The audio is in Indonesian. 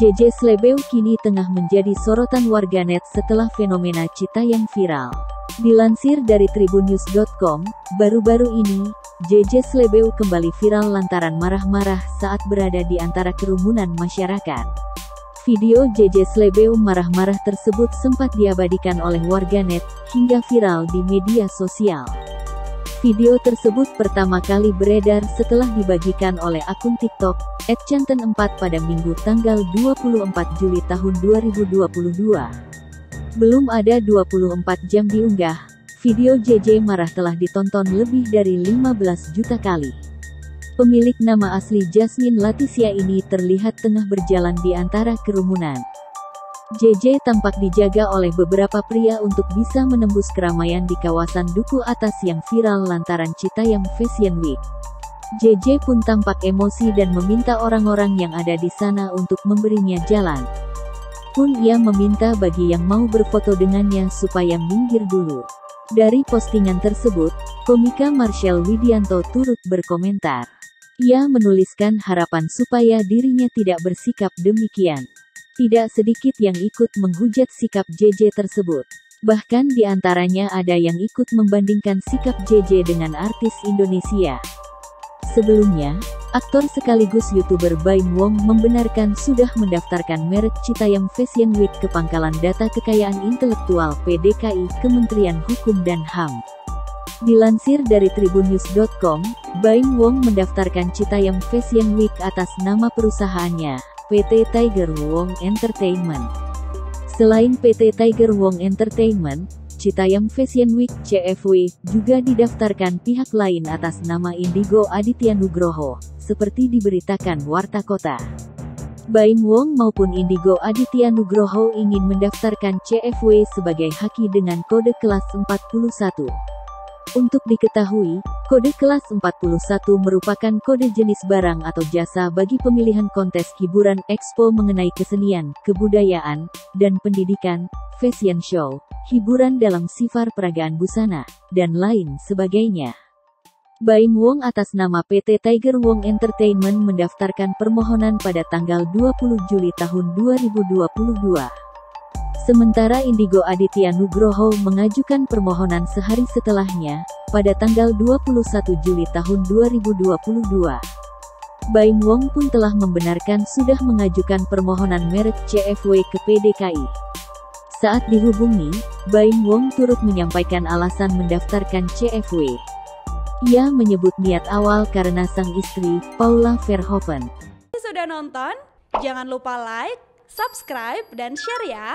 Jeje Slebew kini tengah menjadi sorotan warganet setelah fenomena Citayam viral. Dilansir dari Tribunnews.com, baru-baru ini, Jeje Slebew kembali viral lantaran marah-marah saat berada di antara kerumunan masyarakat. Video Jeje Slebew marah-marah tersebut sempat diabadikan oleh warganet, hingga viral di media sosial. Video tersebut pertama kali beredar setelah dibagikan oleh akun TikTok, @chanten4 pada Minggu tanggal 24 Juli tahun 2022. Belum ada 24 jam diunggah, video Jeje marah telah ditonton lebih dari 15 juta kali. Pemilik nama asli Jasmine Latisia ini terlihat tengah berjalan di antara kerumunan. Jeje tampak dijaga oleh beberapa pria untuk bisa menembus keramaian di kawasan Duku Atas yang viral lantaran Citayam Fashion Week. Jeje pun tampak emosi dan meminta orang-orang yang ada di sana untuk memberinya jalan. Pun ia meminta bagi yang mau berfoto dengannya supaya minggir dulu. Dari postingan tersebut, komika Marshel Widianto turut berkomentar. Ia menuliskan harapan supaya dirinya tidak bersikap demikian. Tidak sedikit yang ikut menghujat sikap Jeje tersebut. Bahkan di antaranya ada yang ikut membandingkan sikap Jeje dengan artis Indonesia. Sebelumnya, aktor sekaligus YouTuber Baim Wong membenarkan sudah mendaftarkan merek Citayam Fashion Week ke Pangkalan Data Kekayaan Intelektual PDKI Kementerian Hukum dan HAM. Dilansir dari Tribunnews.com, Baim Wong mendaftarkan Citayam Fashion Week atas nama perusahaannya, PT Tiger Wong Entertainment. Selain PT Tiger Wong Entertainment, Citayam Fashion Week (CFW) juga didaftarkan pihak lain atas nama Indigo Aditya Nugroho, seperti diberitakan Warta Kota. Baim Wong maupun Indigo Aditya Nugroho ingin mendaftarkan CFW sebagai haki dengan kode kelas 41. Untuk diketahui, kode kelas 41 merupakan kode jenis barang atau jasa bagi pemilihan kontes hiburan ekspo mengenai kesenian, kebudayaan, dan pendidikan, fashion show, hiburan dalam sifar peragaan busana, dan lain sebagainya. Baim Wong atas nama PT Tiger Wong Entertainment mendaftarkan permohonan pada tanggal 20 Juli tahun 2022. Sementara Indigo Aditya Nugroho mengajukan permohonan sehari setelahnya, pada tanggal 21 Juli tahun 2022. Baim Wong pun telah membenarkan sudah mengajukan permohonan merek CFW ke PDKI. Saat dihubungi, Baim Wong turut menyampaikan alasan mendaftarkan CFW. Ia menyebut niat awal karena sang istri, Paula Verhoeven. Sudah nonton? Jangan lupa like, subscribe, dan share ya!